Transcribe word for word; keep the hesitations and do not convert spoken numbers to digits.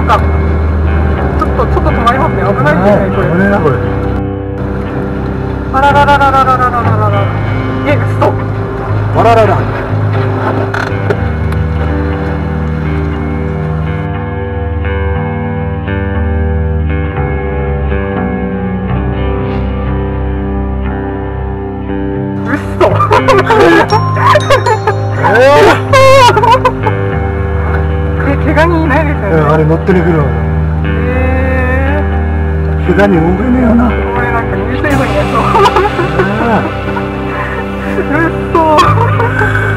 なんかちょっとちょっと止まりますね。危ないですねこれ。危ないなこれ。あらららららららららら。えストップ。あららら。乗ってる車。ええー。膝に潜れねえよな。これなんか優勢のやつ。うっそー。